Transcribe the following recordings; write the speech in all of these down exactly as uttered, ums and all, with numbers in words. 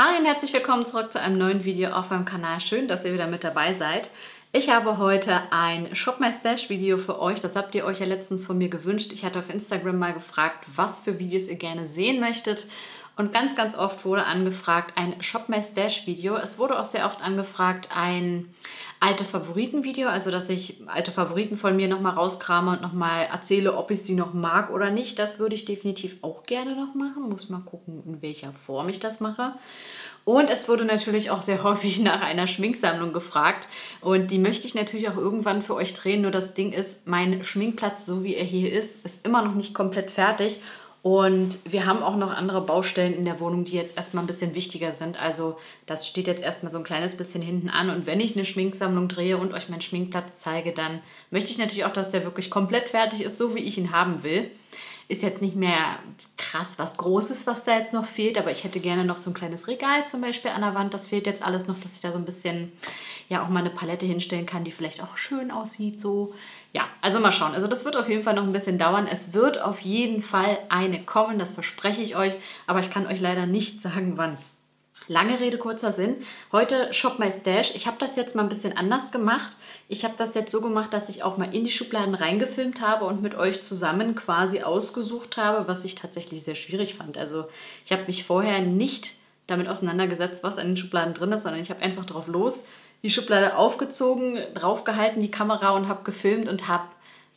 Hi und herzlich willkommen zurück zu einem neuen Video auf meinem Kanal. Schön, dass ihr wieder mit dabei seid. Ich habe heute ein Shop My Stash Video für euch. Das habt ihr euch ja letztens von mir gewünscht. Ich hatte auf Instagram mal gefragt, was für Videos ihr gerne sehen möchtet. Und ganz, ganz oft wurde angefragt ein Shop My Stash Video. Es wurde auch sehr oft angefragt ein alte Favoriten Video. Also, dass ich alte Favoriten von mir nochmal rauskrame und nochmal erzähle, ob ich sie noch mag oder nicht. Das würde ich definitiv auch gerne noch machen. Muss mal gucken, in welcher Form ich das mache. Und es wurde natürlich auch sehr häufig nach einer Schminksammlung gefragt. Und die möchte ich natürlich auch irgendwann für euch drehen. Nur das Ding ist, mein Schminkplatz, so wie er hier ist, ist immer noch nicht komplett fertig. Und wir haben auch noch andere Baustellen in der Wohnung, die jetzt erstmal ein bisschen wichtiger sind. Also das steht jetzt erstmal so ein kleines bisschen hinten an. Und wenn ich eine Schminksammlung drehe und euch meinen Schminkplatz zeige, dann möchte ich natürlich auch, dass der wirklich komplett fertig ist, so wie ich ihn haben will. Ist jetzt nicht mehr krass was Großes, was da jetzt noch fehlt, aber ich hätte gerne noch so ein kleines Regal zum Beispiel an der Wand. Das fehlt jetzt alles noch, dass ich da so ein bisschen, ja, auch mal eine Palette hinstellen kann, die vielleicht auch schön aussieht, so. Ja, also mal schauen. Also das wird auf jeden Fall noch ein bisschen dauern. Es wird auf jeden Fall eine kommen, das verspreche ich euch, aber ich kann euch leider nicht sagen, wann. Lange Rede, kurzer Sinn. Heute Shop My Stash. Ich habe das jetzt mal ein bisschen anders gemacht. Ich habe das jetzt so gemacht, dass ich auch mal in die Schubladen reingefilmt habe und mit euch zusammen quasi ausgesucht habe, was ich tatsächlich sehr schwierig fand. Also ich habe mich vorher nicht damit auseinandergesetzt, was in den Schubladen drin ist, sondern ich habe einfach drauf los die Schublade aufgezogen, draufgehalten, die Kamera und habe gefilmt und habe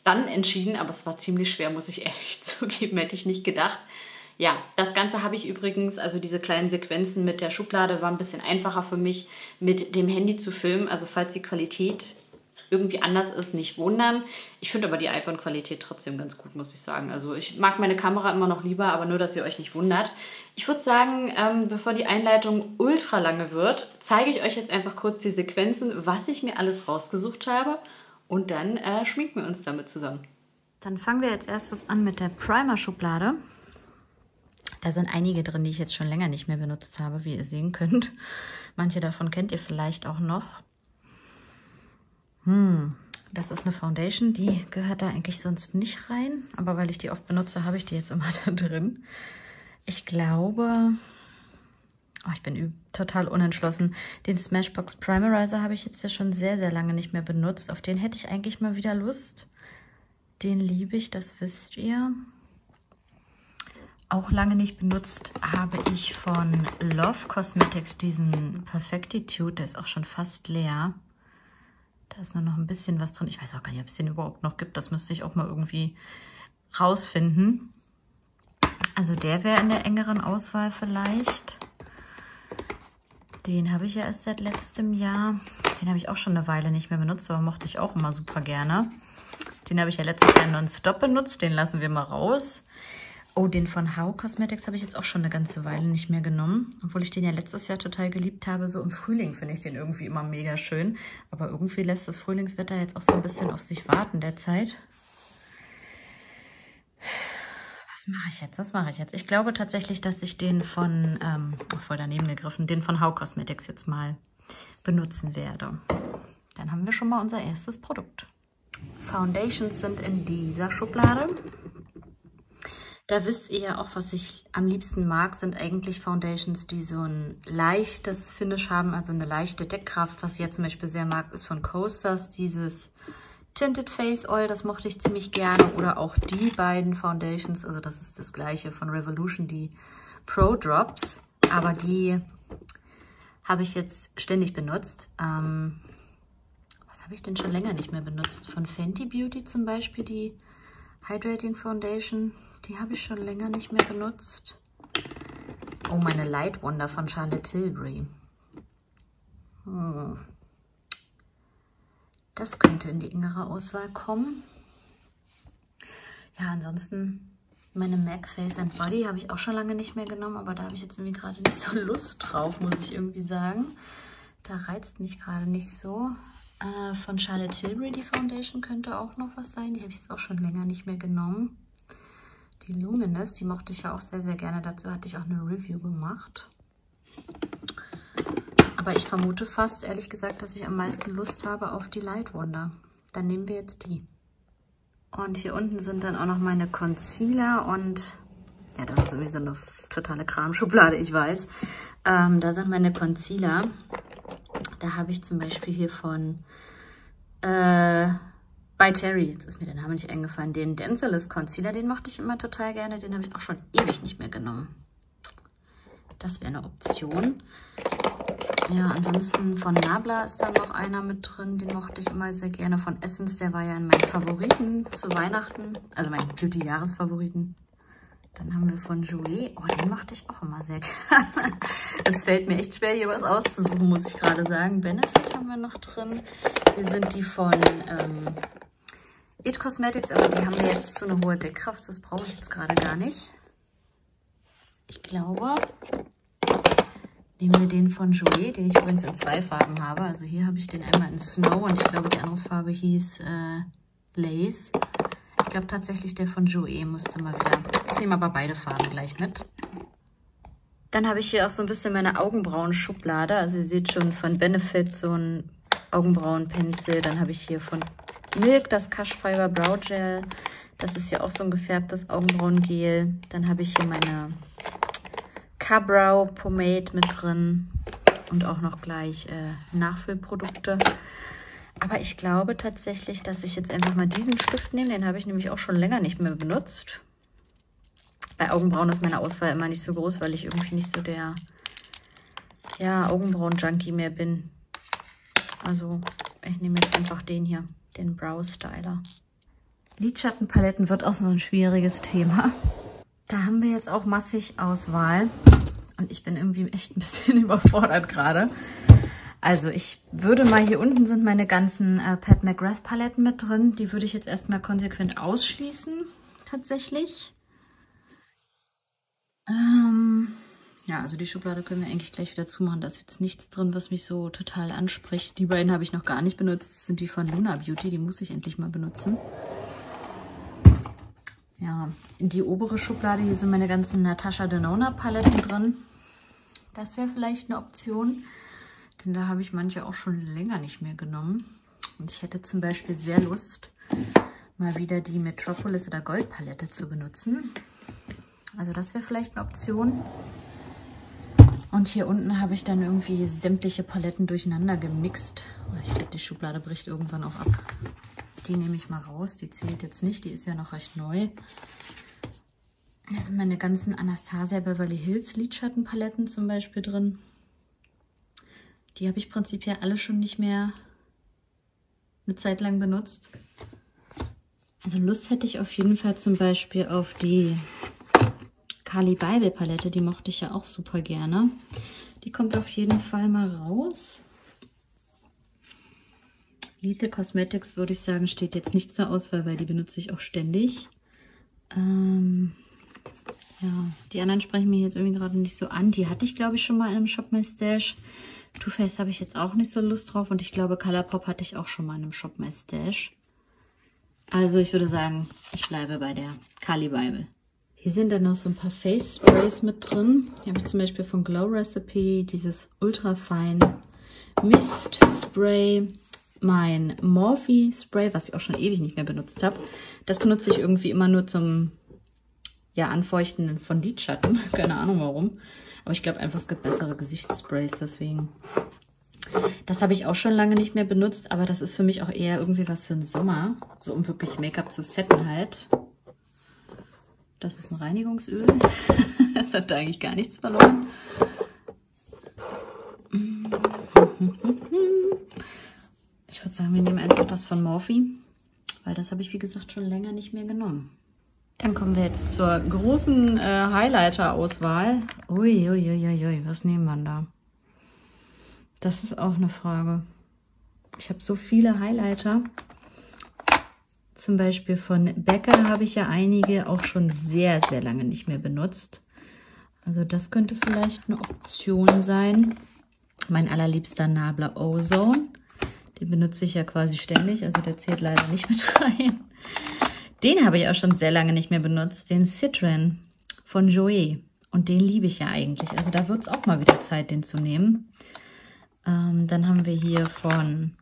dann entschieden, aber es war ziemlich schwer, muss ich ehrlich zugeben, hätte ich nicht gedacht. Ja, das Ganze habe ich übrigens, also diese kleinen Sequenzen mit der Schublade war ein bisschen einfacher für mich, mit dem Handy zu filmen. Also falls die Qualität irgendwie anders ist, nicht wundern. Ich finde aber die iPhone-Qualität trotzdem ganz gut, muss ich sagen. Also ich mag meine Kamera immer noch lieber, aber nur, dass ihr euch nicht wundert. Ich würde sagen, ähm, bevor die Einleitung ultra lange wird, zeige ich euch jetzt einfach kurz die Sequenzen, was ich mir alles rausgesucht habe. Und dann äh, schminken wir uns damit zusammen. Dann fangen wir als erstes an mit der Primer-Schublade. Da sind einige drin, die ich jetzt schon länger nicht mehr benutzt habe, wie ihr sehen könnt. Manche davon kennt ihr vielleicht auch noch. Hm, das ist eine Foundation, die gehört da eigentlich sonst nicht rein. Aber weil ich die oft benutze, habe ich die jetzt immer da drin. Ich glaube, oh, ich bin total unentschlossen. Den Smashbox Primerizer habe ich jetzt ja schon sehr, sehr lange nicht mehr benutzt. Auf den hätte ich eigentlich mal wieder Lust. Den liebe ich, das wisst ihr. Auch lange nicht benutzt habe ich von Love Cosmetics diesen Perfectitude. Der ist auch schon fast leer. Da ist nur noch ein bisschen was drin. Ich weiß auch gar nicht, ob es den überhaupt noch gibt. Das müsste ich auch mal irgendwie rausfinden. Also der wäre in der engeren Auswahl vielleicht. Den habe ich ja erst seit letztem Jahr. Den habe ich auch schon eine Weile nicht mehr benutzt, aber mochte ich auch immer super gerne. Den habe ich ja letztes Jahr nonstop benutzt. Den lassen wir mal raus. Oh, den von Hau Cosmetics habe ich jetzt auch schon eine ganze Weile nicht mehr genommen. Obwohl ich den ja letztes Jahr total geliebt habe. So im Frühling finde ich den irgendwie immer mega schön. Aber irgendwie lässt das Frühlingswetter jetzt auch so ein bisschen auf sich warten derzeit. Was mache ich jetzt? Was mache ich jetzt? Ich glaube tatsächlich, dass ich den von, ähm, voll daneben gegriffen, den von Hau Cosmetics jetzt mal benutzen werde. Dann haben wir schon mal unser erstes Produkt. Foundations sind in dieser Schublade. Da wisst ihr ja auch, was ich am liebsten mag, sind eigentlich Foundations, die so ein leichtes Finish haben, also eine leichte Deckkraft. Was ich jetzt zum Beispiel sehr mag, ist von Cosas dieses Tinted Face Oil, das mochte ich ziemlich gerne. Oder auch die beiden Foundations, also das ist das gleiche von Revolution, die Pro Drops. Aber die habe ich jetzt ständig benutzt. Ähm, was habe ich denn schon länger nicht mehr benutzt? Von Fenty Beauty zum Beispiel, die Hydrating Foundation, die habe ich schon länger nicht mehr benutzt. Oh, meine Light Wonder von Charlotte Tilbury. Hm. Das könnte in die engere Auswahl kommen. Ja, ansonsten meine MAC Face and Body habe ich auch schon lange nicht mehr genommen, aber da habe ich jetzt irgendwie gerade nicht so Lust drauf, muss ich irgendwie sagen. Da reizt mich gerade nicht so. Von Charlotte Tilbury, die Foundation, könnte auch noch was sein. Die habe ich jetzt auch schon länger nicht mehr genommen. Die Luminous, die mochte ich ja auch sehr, sehr gerne. Dazu hatte ich auch eine Review gemacht. Aber ich vermute fast, ehrlich gesagt, dass ich am meisten Lust habe auf die Light Wonder. Dann nehmen wir jetzt die. Und hier unten sind dann auch noch meine Concealer und Ja, das ist sowieso eine totale Kramschublade, ich weiß. Ähm, da sind meine Concealer. Da habe ich zum Beispiel hier von äh, By Terry, jetzt ist mir der Name nicht eingefallen, den Denzelist Concealer, den mochte ich immer total gerne. Den habe ich auch schon ewig nicht mehr genommen. Das wäre eine Option. Ja, ansonsten von Nabla ist da noch einer mit drin, den mochte ich immer sehr gerne. Von Essence, der war ja in meinen Favoriten zu Weihnachten, also meinen Beauty-Jahresfavoriten. Dann haben wir von Jouer, oh, den mochte ich auch immer sehr gerne. Es fällt mir echt schwer, hier was auszusuchen, muss ich gerade sagen. Benefit haben wir noch drin. Hier sind die von ähm, It Cosmetics, aber die haben wir jetzt zu einer hohen Deckkraft, das brauche ich jetzt gerade gar nicht. Ich glaube, nehmen wir den von Jouer, den ich übrigens in zwei Farben habe. Also hier habe ich den einmal in Snow und ich glaube, die andere Farbe hieß äh, Lace. Ich glaube tatsächlich, der von Jouer musste mal wieder. Ich nehme aber beide Farben gleich mit. Dann habe ich hier auch so ein bisschen meine Augenbrauenschublade. Also ihr seht schon von Benefit so ein Augenbrauenpinsel. Dann habe ich hier von Milk das Cash Fiber Brow Gel. Das ist ja auch so ein gefärbtes Augenbrauengel. Dann habe ich hier meine Cabrow Pomade mit drin und auch noch gleich äh, Nachfüllprodukte. Aber ich glaube tatsächlich, dass ich jetzt einfach mal diesen Stift nehme. Den habe ich nämlich auch schon länger nicht mehr benutzt. Bei Augenbrauen ist meine Auswahl immer nicht so groß, weil ich irgendwie nicht so der ja, Augenbrauen-Junkie mehr bin. Also ich nehme jetzt einfach den hier, den Brow Styler. Lidschattenpaletten wird auch so ein schwieriges Thema. Da haben wir jetzt auch massig Auswahl. Und ich bin irgendwie echt ein bisschen überfordert gerade. Also ich würde mal, hier unten sind meine ganzen äh, Pat McGrath Paletten mit drin. Die würde ich jetzt erstmal konsequent ausschließen, tatsächlich. Ähm, ja, also die Schublade können wir eigentlich gleich wieder zumachen. Da ist jetzt nichts drin, was mich so total anspricht. Die beiden habe ich noch gar nicht benutzt. Das sind die von Luna Beauty, die muss ich endlich mal benutzen. Ja, in die obere Schublade, hier sind meine ganzen Natasha Denona Paletten drin. Das wäre vielleicht eine Option. Denn da habe ich manche auch schon länger nicht mehr genommen. Und ich hätte zum Beispiel sehr Lust, mal wieder die Metropolis oder Goldpalette zu benutzen. Also das wäre vielleicht eine Option. Und hier unten habe ich dann irgendwie sämtliche Paletten durcheinander gemixt. Ich glaube, die Schublade bricht irgendwann auch ab. Die nehme ich mal raus. Die zählt jetzt nicht. Die ist ja noch recht neu. Da sind meine ganzen Anastasia Beverly Hills Lidschattenpaletten zum Beispiel drin. Die habe ich prinzipiell alle schon nicht mehr eine Zeit lang benutzt. Also Lust hätte ich auf jeden Fall zum Beispiel auf die Carli Bybel Palette. Die mochte ich ja auch super gerne. Die kommt auf jeden Fall mal raus. Lethal Cosmetics, würde ich sagen, steht jetzt nicht zur Auswahl, weil die benutze ich auch ständig. Ähm... Ja, die anderen sprechen mir jetzt irgendwie gerade nicht so an. Die hatte ich, glaube ich, schon mal in einem Shop My Stash. Too Faced habe ich jetzt auch nicht so Lust drauf. Und ich glaube, Colourpop hatte ich auch schon mal in einem Shop My Stash. Also ich würde sagen, ich bleibe bei der Carli Bybel. Hier sind dann noch so ein paar Face Sprays mit drin. Hier habe ich zum Beispiel von Glow Recipe dieses ultrafein Mist Spray. Mein Morphe Spray, was ich auch schon ewig nicht mehr benutzt habe. Das benutze ich irgendwie immer nur zum... ja, Anfeuchten von Lidschatten. Keine Ahnung warum. Aber ich glaube einfach, es gibt bessere Gesichtssprays, deswegen. Das habe ich auch schon lange nicht mehr benutzt, aber das ist für mich auch eher irgendwie was für den Sommer. So, um wirklich Make-up zu setten halt. Das ist ein Reinigungsöl. Das hat da eigentlich gar nichts verloren. Ich würde sagen, wir nehmen einfach das von Morphe, weil das habe ich, wie gesagt, schon länger nicht mehr genommen. Dann kommen wir jetzt zur großen äh, Highlighter-Auswahl. Ui, ui, ui, ui, was nehmen wir da? Das ist auch eine Frage. Ich habe so viele Highlighter. Zum Beispiel von Becca habe ich ja einige auch schon sehr, sehr lange nicht mehr benutzt. Also das könnte vielleicht eine Option sein. Mein allerliebster Nabla Ozone. Den benutze ich ja quasi ständig, also der zählt leider nicht mit rein. Den habe ich auch schon sehr lange nicht mehr benutzt, den Citron von Jouer. Und den liebe ich ja eigentlich. Also da wird es auch mal wieder Zeit, den zu nehmen. Ähm, dann haben wir hier von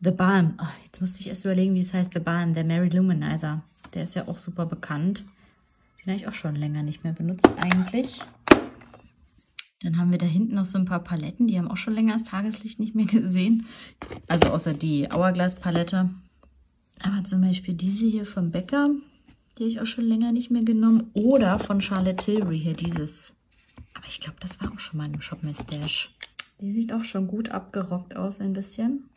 The Balm. Oh, jetzt musste ich erst überlegen, wie es heißt. The Balm, der Mary Luminizer. Der ist ja auch super bekannt. Den habe ich auch schon länger nicht mehr benutzt eigentlich. Dann haben wir da hinten noch so ein paar Paletten. Die haben auch schon länger das Tageslicht nicht mehr gesehen. Also außer die Hourglass-Palette. Aber zum Beispiel diese hier von Becca. Die habe ich auch schon länger nicht mehr genommen. Oder von Charlotte Tilbury hier dieses. Aber ich glaube, das war auch schon mal im Shop My Stash. Die sieht auch schon gut abgerockt aus ein bisschen.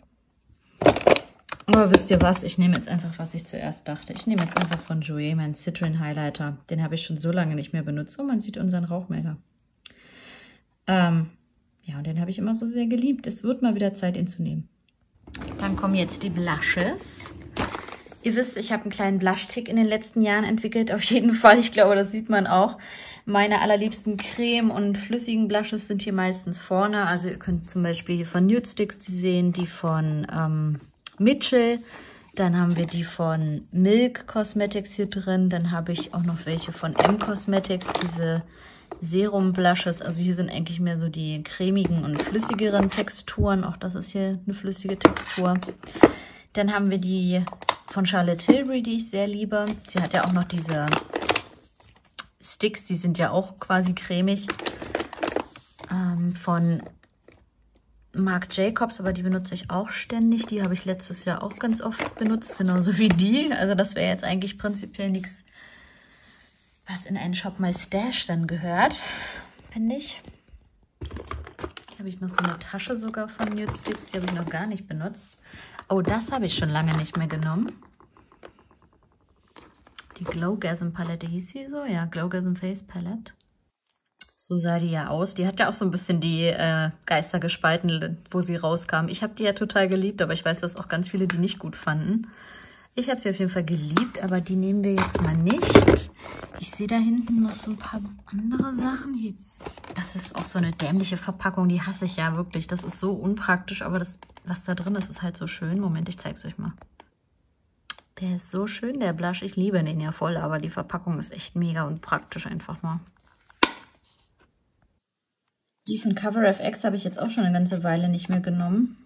Aber wisst ihr was? Ich nehme jetzt einfach, was ich zuerst dachte. Ich nehme jetzt einfach von Jouer meinen Citrine Highlighter. Den habe ich schon so lange nicht mehr benutzt. Und man sieht unseren Rauchmelder. Ähm, ja, und den habe ich immer so sehr geliebt. Es wird mal wieder Zeit, ihn zu nehmen. Dann kommen jetzt die Blushes. Ihr wisst, ich habe einen kleinen Blush-Tick in den letzten Jahren entwickelt. Auf jeden Fall, ich glaube, das sieht man auch. Meine allerliebsten Creme- und flüssigen Blushes sind hier meistens vorne. Also ihr könnt zum Beispiel hier von Nudestix die sehen, die von ähm, Mitchell. Dann haben wir die von Milk Cosmetics hier drin. Dann habe ich auch noch welche von M Cosmetics, diese Serum-Blushes. Also hier sind eigentlich mehr so die cremigen und flüssigeren Texturen. Auch das ist hier eine flüssige Textur. Dann haben wir die von Charlotte Tilbury, die ich sehr liebe. Sie hat ja auch noch diese Sticks, die sind ja auch quasi cremig. Ähm, von Marc Jacobs, aber die benutze ich auch ständig. Die habe ich letztes Jahr auch ganz oft benutzt, genauso wie die. Also das wäre jetzt eigentlich prinzipiell nichts, was in einen Shop My Stash dann gehört, finde ich. Hier habe ich noch so eine Tasche sogar von Nudestix, die habe ich noch gar nicht benutzt. Oh, das habe ich schon lange nicht mehr genommen. Die Glowgasm Palette hieß sie so, ja, Glowgasm Face Palette. So sah die ja aus. Die hat ja auch so ein bisschen die äh, Geister gespalten, wo sie rauskam. Ich habe die ja total geliebt, aber ich weiß, dass auch ganz viele die nicht gut fanden. Ich habe sie auf jeden Fall geliebt, aber die nehmen wir jetzt mal nicht. Ich sehe da hinten noch so ein paar andere Sachen. Hier, das ist auch so eine dämliche Verpackung, die hasse ich ja wirklich. Das ist so unpraktisch, aber das, was da drin ist, ist halt so schön. Moment, ich zeige es euch mal. Der ist so schön, der Blush. Ich liebe den ja voll, aber die Verpackung ist echt mega unpraktisch einfach mal. Die von Cover F X habe ich jetzt auch schon eine ganze Weile nicht mehr genommen.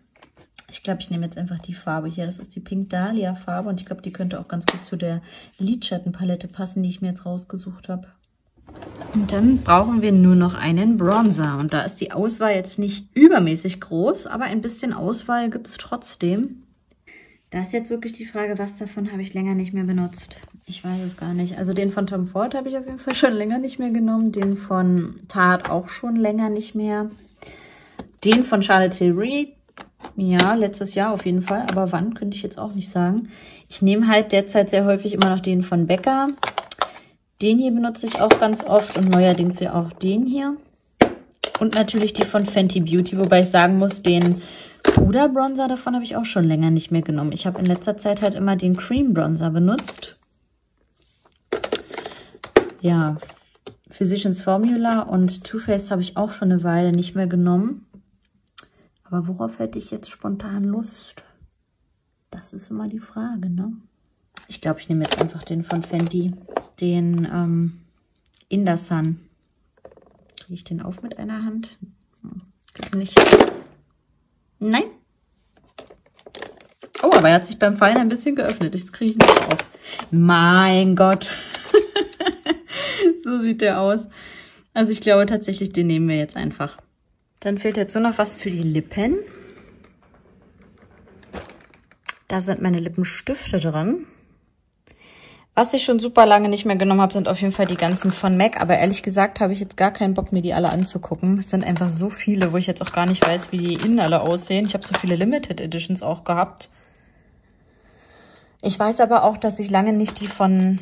Ich glaube, ich nehme jetzt einfach die Farbe hier. Das ist die Pink Dahlia Farbe und ich glaube, die könnte auch ganz gut zu der Lidschattenpalette passen, die ich mir jetzt rausgesucht habe. Und dann brauchen wir nur noch einen Bronzer. Und da ist die Auswahl jetzt nicht übermäßig groß, aber ein bisschen Auswahl gibt es trotzdem. Da ist jetzt wirklich die Frage, was davon habe ich länger nicht mehr benutzt. Ich weiß es gar nicht. Also den von Tom Ford habe ich auf jeden Fall schon länger nicht mehr genommen. Den von Tarte auch schon länger nicht mehr. Den von Charlotte Tilbury. Ja, letztes Jahr auf jeden Fall, aber wann, könnte ich jetzt auch nicht sagen. Ich nehme halt derzeit sehr häufig immer noch den von Becca. Den hier benutze ich auch ganz oft und neuerdings ja auch den hier. Und natürlich die von Fenty Beauty, wobei ich sagen muss, den Puderbronzer davon habe ich auch schon länger nicht mehr genommen. Ich habe in letzter Zeit halt immer den Cream Bronzer benutzt. Ja, Physicians Formula und Too Faced habe ich auch schon eine Weile nicht mehr genommen. Aber worauf hätte ich jetzt spontan Lust? Das ist immer die Frage, ne? Ich glaube, ich nehme jetzt einfach den von Fenty, den ähm, In The Sun. Kriege ich den auf mit einer Hand? Geht nicht. Nein. Oh, aber er hat sich beim Fallen ein bisschen geöffnet. Jetzt kriege ich ihn nicht auf. Mein Gott. So sieht der aus. Also ich glaube tatsächlich, den nehmen wir jetzt einfach. Dann fehlt jetzt nur noch was für die Lippen. Da sind meine Lippenstifte drin. Was ich schon super lange nicht mehr genommen habe, sind auf jeden Fall die ganzen von M A C. Aber ehrlich gesagt habe ich jetzt gar keinen Bock, mir die alle anzugucken. Es sind einfach so viele, wo ich jetzt auch gar nicht weiß, wie die innen alle aussehen. Ich habe so viele Limited Editions auch gehabt. Ich weiß aber auch, dass ich lange nicht die von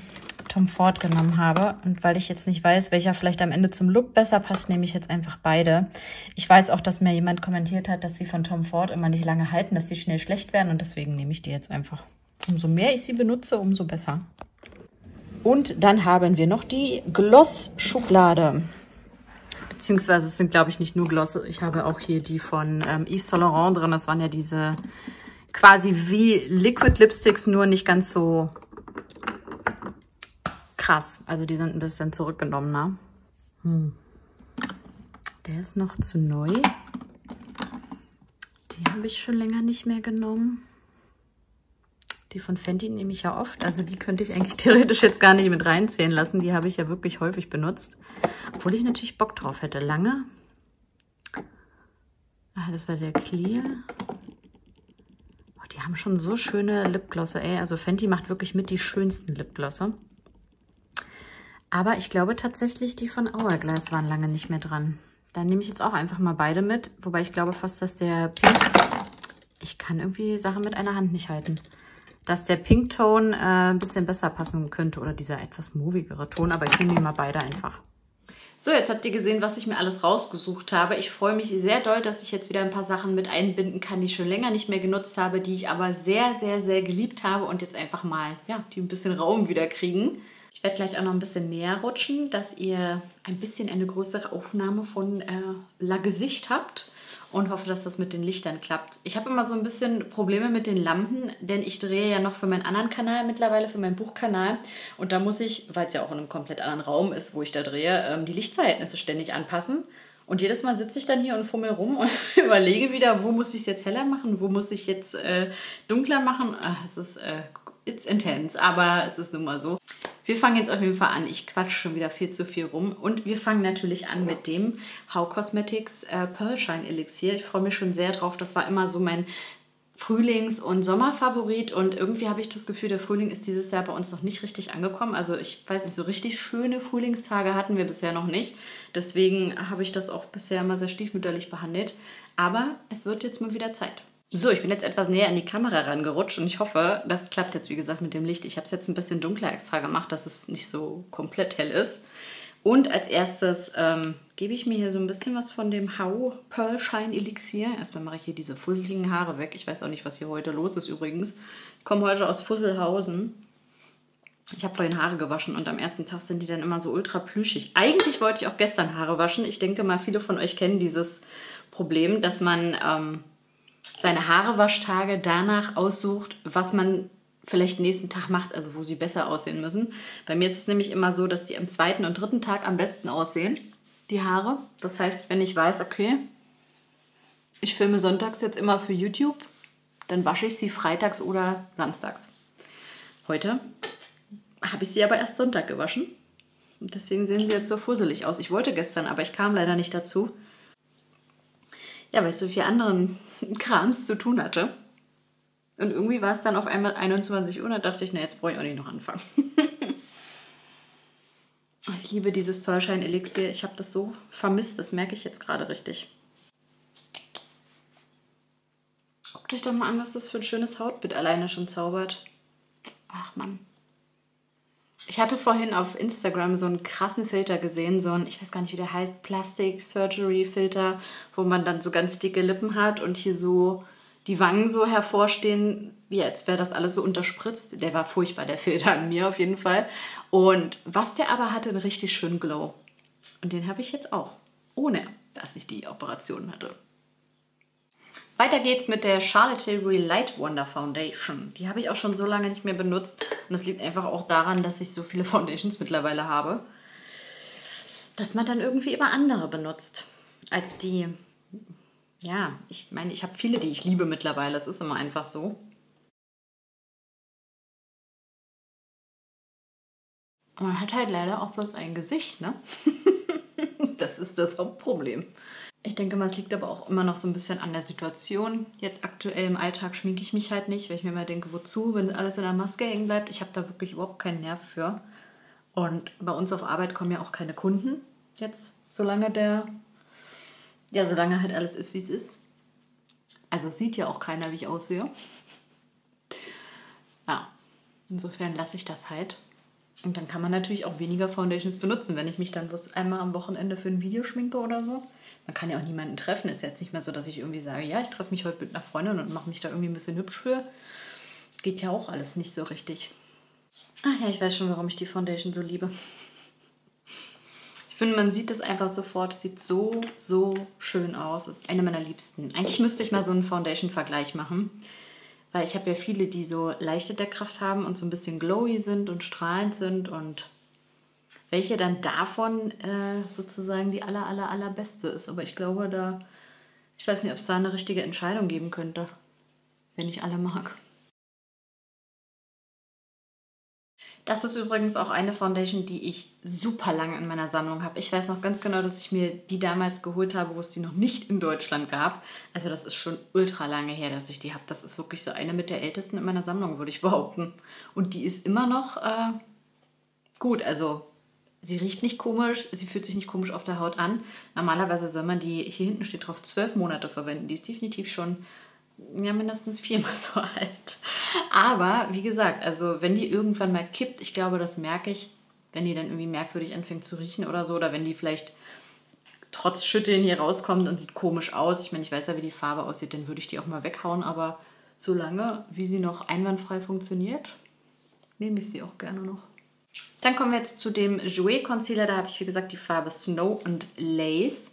Tom Ford genommen habe und weil ich jetzt nicht weiß, welcher vielleicht am Ende zum Look besser passt, nehme ich jetzt einfach beide. Ich weiß auch, dass mir jemand kommentiert hat, dass sie von Tom Ford immer nicht lange halten, dass sie schnell schlecht werden und deswegen nehme ich die jetzt einfach. Umso mehr ich sie benutze, umso besser. Und dann haben wir noch die Gloss-Schublade. Beziehungsweise es sind, glaube ich, nicht nur Glosse. Ich habe auch hier die von ähm, Yves Saint Laurent drin. Das waren ja diese quasi wie Liquid Lipsticks, nur nicht ganz so krass, also die sind ein bisschen zurückgenommener. Hm. Der ist noch zu neu. Die habe ich schon länger nicht mehr genommen. Die von Fenty nehme ich ja oft. Also die könnte ich eigentlich theoretisch jetzt gar nicht mit reinzählen lassen. Die habe ich ja wirklich häufig benutzt. Obwohl ich natürlich Bock drauf hätte. Lange. Ah, das war der Clear. Oh, die haben schon so schöne Lipglosse, ey. Also Fenty macht wirklich mit die schönsten Lipglosse. Aber ich glaube tatsächlich, die von Hourglass waren lange nicht mehr dran. Dann nehme ich jetzt auch einfach mal beide mit. Wobei ich glaube fast, dass der Pink... Ich kann irgendwie Sachen mit einer Hand nicht halten. Dass der Pink-Ton äh, ein bisschen besser passen könnte oder dieser etwas movigere Ton. Aber ich nehme die mal beide einfach. So, jetzt habt ihr gesehen, was ich mir alles rausgesucht habe. Ich freue mich sehr doll, dass ich jetzt wieder ein paar Sachen mit einbinden kann, die ich schon länger nicht mehr genutzt habe, die ich aber sehr, sehr, sehr geliebt habe und jetzt einfach mal, ja, die ein bisschen Raum wieder kriegen. Ich werde gleich auch noch ein bisschen näher rutschen, dass ihr ein bisschen eine größere Aufnahme von äh, La Gesicht habt und hoffe, dass das mit den Lichtern klappt. Ich habe immer so ein bisschen Probleme mit den Lampen, denn ich drehe ja noch für meinen anderen Kanal mittlerweile, für meinen Buchkanal. Und da muss ich, weil es ja auch in einem komplett anderen Raum ist, wo ich da drehe, ähm, die Lichtverhältnisse ständig anpassen. Und jedes Mal sitze ich dann hier und fummel rum und überlege wieder, wo muss ich es jetzt heller machen, wo muss ich jetzt äh, dunkler machen. Ach, es ist... Äh, It's intense, aber es ist nun mal so. Wir fangen jetzt auf jeden Fall an. Ich quatsche schon wieder viel zu viel rum. Und wir fangen natürlich an mit dem Hau Cosmetics äh, Pearl Shine Elixier. Ich freue mich schon sehr drauf. Das war immer so mein Frühlings- und Sommerfavorit. Und irgendwie habe ich das Gefühl, der Frühling ist dieses Jahr bei uns noch nicht richtig angekommen. Also ich weiß nicht, so richtig schöne Frühlingstage hatten wir bisher noch nicht. Deswegen habe ich das auch bisher immer sehr stiefmütterlich behandelt. Aber es wird jetzt mal wieder Zeit. So, ich bin jetzt etwas näher an die Kamera rangerutscht und ich hoffe, das klappt jetzt, wie gesagt, mit dem Licht. Ich habe es jetzt ein bisschen dunkler extra gemacht, dass es nicht so komplett hell ist. Und als erstes ähm, gebe ich mir hier so ein bisschen was von dem Hau Pearl Shine Elixier. Erstmal mache ich hier diese fusseligen Haare weg. Ich weiß auch nicht, was hier heute los ist übrigens. Ich komme heute aus Fusselhausen. Ich habe vorhin Haare gewaschen und am ersten Tag sind die dann immer so ultra plüschig. Eigentlich wollte ich auch gestern Haare waschen. Ich denke mal, viele von euch kennen dieses Problem, dass man... Ähm, seine Haarwaschtage danach aussucht, was man vielleicht nächsten Tag macht, also wo sie besser aussehen müssen. Bei mir ist es nämlich immer so, dass die am zweiten und dritten Tag am besten aussehen, die Haare. Das heißt, wenn ich weiß, okay, ich filme sonntags jetzt immer für YouTube, dann wasche ich sie freitags oder samstags. Heute habe ich sie aber erst Sonntag gewaschen und deswegen sehen sie jetzt so fusselig aus. Ich wollte gestern, aber ich kam leider nicht dazu. Ja, weil ich so viel anderen Krams zu tun hatte. Und irgendwie war es dann auf einmal einundzwanzig Uhr und da dachte ich, na, jetzt brauche ich auch nicht noch anfangen. Ich liebe dieses Pearl Shine Elixier. Ich habe das so vermisst, das merke ich jetzt gerade richtig. Guckt euch doch mal an, was das für ein schönes Hautbild alleine schon zaubert. Ach Mann. Ich hatte vorhin auf Instagram so einen krassen Filter gesehen, so einen, ich weiß gar nicht, wie der heißt, Plastik-Surgery-Filter, wo man dann so ganz dicke Lippen hat und hier so die Wangen so hervorstehen, ja, als wäre das alles so unterspritzt. Der war furchtbar, der Filter an mir auf jeden Fall. Und was der aber hatte, einen richtig schönen Glow. Und den habe ich jetzt auch, ohne dass ich die Operation hatte. Weiter geht's mit der Charlotte Tilbury Light Wonder Foundation. Die habe ich auch schon so lange nicht mehr benutzt. Und das liegt einfach auch daran, dass ich so viele Foundations mittlerweile habe, dass man dann irgendwie immer andere benutzt als die. Ja, ich meine, ich habe viele, die ich liebe mittlerweile. Es ist immer einfach so. Man hat halt leider auch bloß ein Gesicht, ne? Das ist das Hauptproblem. Ich denke mal, es liegt aber auch immer noch so ein bisschen an der Situation. Jetzt aktuell im Alltag schminke ich mich halt nicht, weil ich mir immer denke, wozu, wenn alles in der Maske hängen bleibt. Ich habe da wirklich überhaupt keinen Nerv für. Und bei uns auf Arbeit kommen ja auch keine Kunden jetzt, solange der, ja, solange halt alles ist, wie es ist. Also es sieht ja auch keiner, wie ich aussehe. Ja, insofern lasse ich das halt. Und dann kann man natürlich auch weniger Foundations benutzen, wenn ich mich dann bloß einmal am Wochenende für ein Video schminke oder so. Man kann ja auch niemanden treffen. Ist jetzt nicht mehr so, dass ich irgendwie sage, ja, ich treffe mich heute mit einer Freundin und mache mich da irgendwie ein bisschen hübsch für. Geht ja auch alles nicht so richtig. Ach ja, ich weiß schon, warum ich die Foundation so liebe. Ich finde, man sieht das einfach sofort. Es sieht so, so schön aus. Das ist eine meiner Liebsten. Eigentlich müsste ich mal so einen Foundation-Vergleich machen. Weil ich habe ja viele, die so leichte Deckkraft haben und so ein bisschen glowy sind und strahlend sind und... welche dann davon äh, sozusagen die aller, aller, allerbeste ist. Aber ich glaube, da, ich weiß nicht, ob es da eine richtige Entscheidung geben könnte, wenn ich alle mag. Das ist übrigens auch eine Foundation, die ich super lange in meiner Sammlung habe. Ich weiß noch ganz genau, dass ich mir die damals geholt habe, wo es die noch nicht in Deutschland gab. Also das ist schon ultra lange her, dass ich die habe. Das ist wirklich so eine mit der ältesten in meiner Sammlung, würde ich behaupten. Und die ist immer noch äh, gut. Also sie riecht nicht komisch, sie fühlt sich nicht komisch auf der Haut an. Normalerweise soll man die, hier hinten steht drauf, zwölf Monate verwenden. Die ist definitiv schon... ja, mindestens viermal so alt. Aber, wie gesagt, also wenn die irgendwann mal kippt, ich glaube, das merke ich, wenn die dann irgendwie merkwürdig anfängt zu riechen oder so, oder wenn die vielleicht trotz Schütteln hier rauskommt und sieht komisch aus. Ich meine, ich weiß ja, wie die Farbe aussieht, dann würde ich die auch mal weghauen, aber solange, wie sie noch einwandfrei funktioniert, nehme ich sie auch gerne noch. Dann kommen wir jetzt zu dem Jouer Concealer. Da habe ich, wie gesagt, die Farbe Snow und Lace.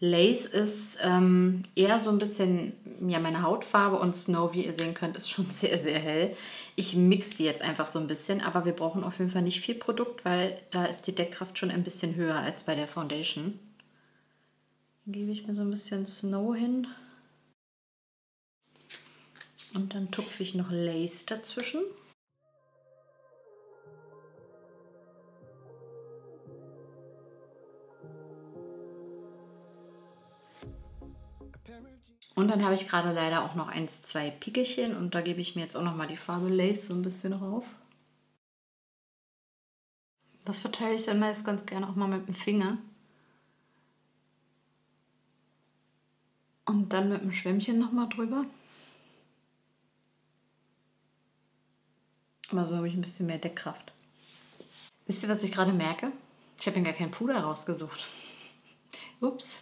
Lace ist ähm, eher so ein bisschen ja, meine Hautfarbe, und Snow, wie ihr sehen könnt, ist schon sehr, sehr hell. Ich mixe die jetzt einfach so ein bisschen, aber wir brauchen auf jeden Fall nicht viel Produkt, weil da ist die Deckkraft schon ein bisschen höher als bei der Foundation. Dann gebe ich mir so ein bisschen Snow hin. Und dann tupfe ich noch Lace dazwischen. Und dann habe ich gerade leider auch noch eins, zwei Pickelchen, und da gebe ich mir jetzt auch nochmal die Farbe Lace so ein bisschen rauf. Das verteile ich dann meist ganz gerne auch mal mit dem Finger. Und dann mit dem Schwämmchen nochmal drüber. Aber so habe ich ein bisschen mehr Deckkraft. Wisst ihr, was ich gerade merke? Ich habe mir gar keinen Puder rausgesucht. Ups.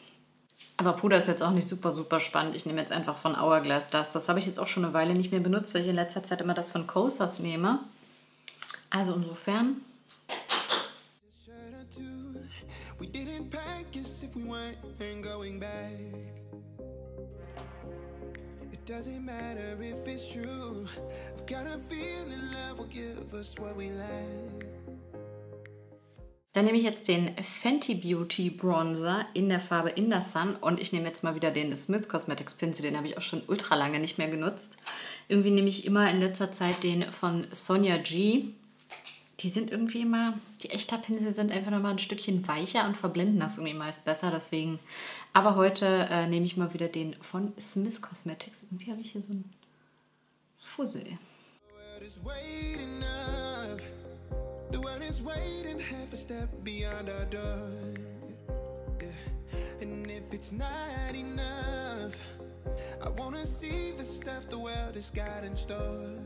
Aber Puder ist jetzt auch nicht super, super spannend. Ich nehme jetzt einfach von Hourglass das. Das habe ich jetzt auch schon eine Weile nicht mehr benutzt, weil ich in letzter Zeit immer das von Cosas nehme. Also insofern. Dann nehme ich jetzt den Fenty Beauty Bronzer in der Farbe In The Sun, und ich nehme jetzt mal wieder den Smith Cosmetics Pinsel, den habe ich auch schon ultra lange nicht mehr genutzt. Irgendwie nehme ich immer in letzter Zeit den von Sonja G. Die sind irgendwie immer, die echter Pinsel sind einfach nochmal ein Stückchen weicher und verblenden das irgendwie meist besser, deswegen. Aber heute äh, nehme ich mal wieder den von Smith Cosmetics. Irgendwie habe ich hier so einen Fussel. The world is waiting half a step beyond our door. And if it's not enough, I wanna see the stuff the world has got in store.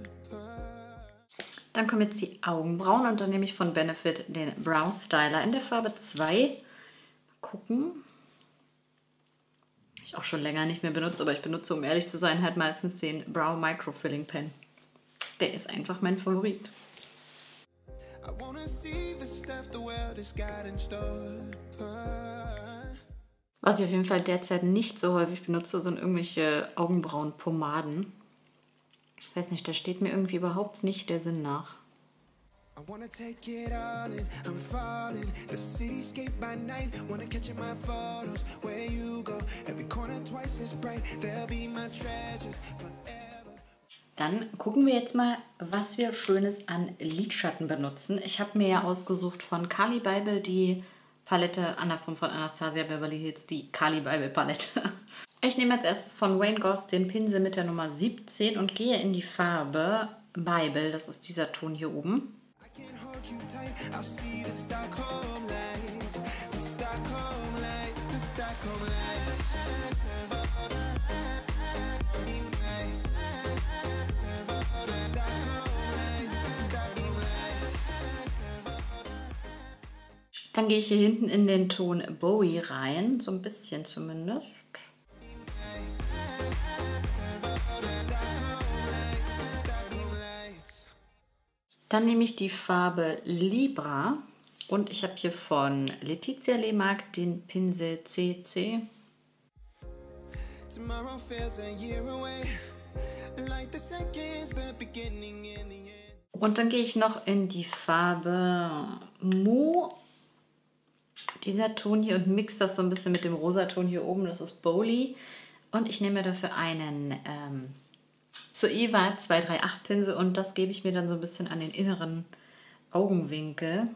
Dann kommen jetzt die Augenbrauen, und dann nehme ich von Benefit den Brow Styler in der Farbe zwei. Mal gucken. Ich auch schon länger nicht mehr benutzt, aber ich benutze, um ehrlich zu sein, halt meistens den Brow Microfilling Pen. Der ist einfach mein Favorit. Was ich auf jeden Fall derzeit nicht so häufig benutze, sind irgendwelche Augenbrauenpomaden. Ich weiß nicht, da steht mir irgendwie überhaupt nicht der Sinn nach. Dann gucken wir jetzt mal, was wir Schönes an Lidschatten benutzen. Ich habe mir ja ausgesucht von Carli Bybel die Palette, andersrum von Anastasia Beverly Hills, die Carli Bybel Palette. Ich nehme als erstes von Wayne Goss den Pinsel mit der Nummer siebzehn und gehe in die Farbe Bybel. Das ist dieser Ton hier oben. Dann gehe ich hier hinten in den Ton Bowie rein, so ein bisschen zumindest. Dann nehme ich die Farbe Libra, und ich habe hier von Letizia Lehmark den Pinsel C C. Und dann gehe ich noch in die Farbe Mu, dieser Ton hier, und mix das so ein bisschen mit dem Rosaton hier oben, das ist Bowley. Und ich nehme dafür einen ähm, Zoeva zwei drei acht Pinsel, und das gebe ich mir dann so ein bisschen an den inneren Augenwinkel.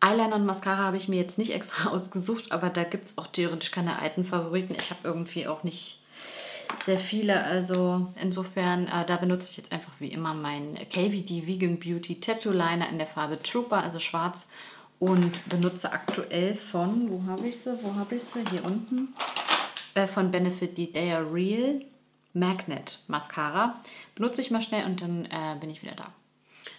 Eyeliner und Mascara habe ich mir jetzt nicht extra ausgesucht, aber da gibt es auch theoretisch keine alten Favoriten. Ich habe irgendwie auch nicht sehr viele, also insofern, äh, da benutze ich jetzt einfach wie immer meinen K V D Vegan Beauty Tattoo Liner in der Farbe Trooper, also schwarz, und benutze aktuell von, wo habe ich sie, wo habe ich sie, hier unten, äh, von Benefit die They Are Real Magnet Mascara. Benutze ich mal schnell und dann äh, bin ich wieder da.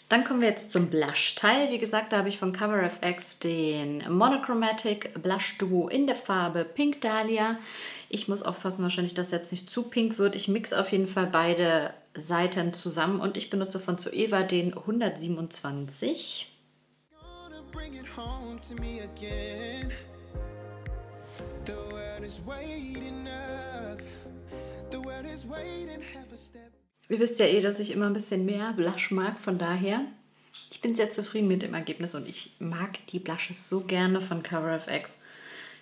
Dann kommen wir jetzt zum Blush-Teil. Wie gesagt, da habe ich von Cover F X den Monochromatic Blush Duo in der Farbe Pink Dahlia. Ich muss aufpassen, wahrscheinlich, dass jetzt nicht zu pink wird. Ich mixe auf jeden Fall beide Seiten zusammen und ich benutze von Zoeva den hundertsiebenundzwanzig. Ihr wisst ja eh, dass ich immer ein bisschen mehr Blush mag, von daher, ich bin sehr zufrieden mit dem Ergebnis und ich mag die Blushes so gerne von Cover F X.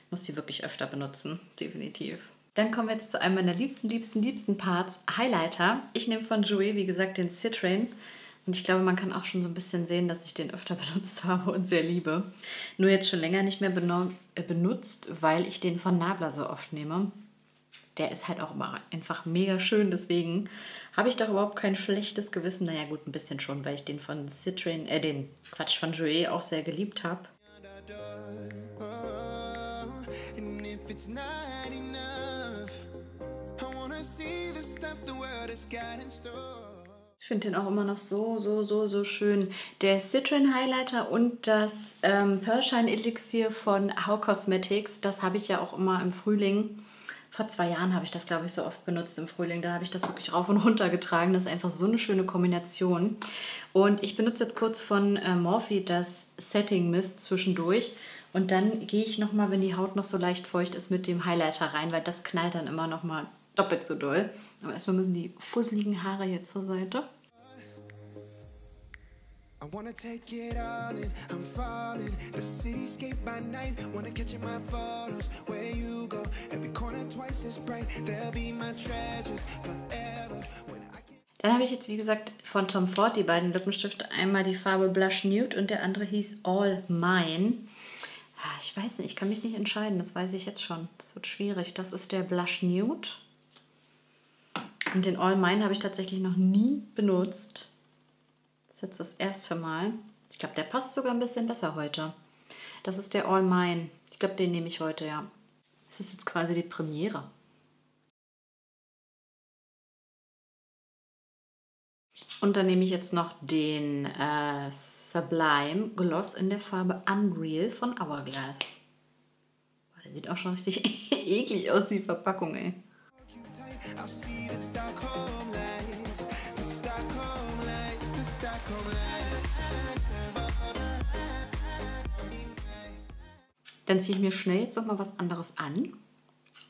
Ich muss die wirklich öfter benutzen, definitiv. Dann kommen wir jetzt zu einem meiner liebsten, liebsten, liebsten Parts, Highlighter. Ich nehme von Jouer, wie gesagt, den Citrine und ich glaube, man kann auch schon so ein bisschen sehen, dass ich den öfter benutzt habe und sehr liebe. Nur jetzt schon länger nicht mehr benutzt, weil ich den von Nabla so oft nehme. Der ist halt auch immer einfach mega schön, deswegen habe ich doch überhaupt kein schlechtes Gewissen. Naja gut, ein bisschen schon, weil ich den von Citrine, äh den Quatsch von Jouer auch sehr geliebt habe. Ich finde den auch immer noch so, so, so, so schön. Der Citrine Highlighter und das ähm, Pearlshine Elixier von Hau Cosmetics, das habe ich ja auch immer im Frühling. Vor zwei Jahren habe ich das, glaube ich, so oft benutzt im Frühling. Da habe ich das wirklich rauf und runter getragen. Das ist einfach so eine schöne Kombination. Und ich benutze jetzt kurz von äh, Morphe das Setting Mist zwischendurch. Und dann gehe ich nochmal, wenn die Haut noch so leicht feucht ist, mit dem Highlighter rein, weil das knallt dann immer nochmal doppelt so doll. Aber erstmal müssen die fusseligen Haare jetzt zur Seite. I wanna take it all in, I'm falling. The cityscape by night, wanna catch in my photos. Where you go, every corner twice as bright. There'll be my treasures forever. Dann habe ich jetzt, wie gesagt, von Tom Ford die beiden Lippenstifte. Einmal die Farbe Blush Nude und der andere hieß All Mine. Ich weiß nicht, ich kann mich nicht entscheiden, das weiß ich jetzt schon. Das wird schwierig. Das ist der Blush Nude. Und den All Mine habe ich tatsächlich noch nie benutzt. Das ist jetzt das erste Mal. Ich glaube, der passt sogar ein bisschen besser heute. Das ist der All Mine. Ich glaube, den nehme ich heute, ja. Das ist jetzt quasi die Premiere. Und dann nehme ich jetzt noch den äh, Sublime Gloss in der Farbe Unreal von Hourglass. Boah, der sieht auch schon richtig eklig aus, die Verpackung, ey. Dann ziehe ich mir schnell jetzt noch mal was anderes an.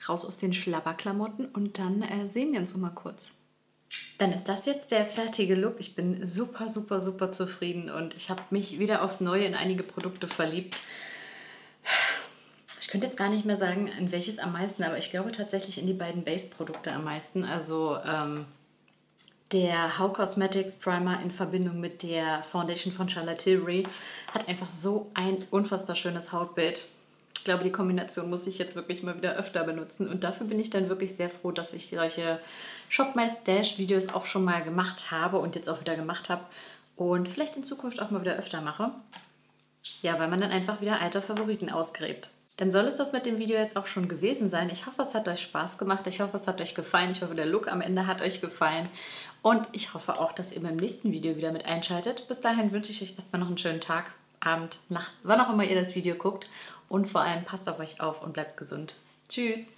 Raus aus den Schlabberklamotten und dann äh, sehen wir uns noch mal kurz. Dann ist das jetzt der fertige Look. Ich bin super, super, super zufrieden und ich habe mich wieder aufs Neue in einige Produkte verliebt. Ich könnte jetzt gar nicht mehr sagen, in welches am meisten, aber ich glaube tatsächlich in die beiden Base-Produkte am meisten. Also ähm, der Hau Cosmetics Primer in Verbindung mit der Foundation von Charlotte Tilbury hat einfach so ein unfassbar schönes Hautbild. Ich glaube, die Kombination muss ich jetzt wirklich mal wieder öfter benutzen. Und dafür bin ich dann wirklich sehr froh, dass ich solche Shop My Stash Videos auch schon mal gemacht habe und jetzt auch wieder gemacht habe. Und vielleicht in Zukunft auch mal wieder öfter mache. Ja, weil man dann einfach wieder alte Favoriten ausgräbt. Dann soll es das mit dem Video jetzt auch schon gewesen sein. Ich hoffe, es hat euch Spaß gemacht. Ich hoffe, es hat euch gefallen. Ich hoffe, der Look am Ende hat euch gefallen. Und ich hoffe auch, dass ihr beim nächsten Video wieder mit einschaltet. Bis dahin wünsche ich euch erstmal noch einen schönen Tag, Abend, Nacht, wann auch immer ihr das Video guckt. Und vor allem passt auf euch auf und bleibt gesund. Tschüss!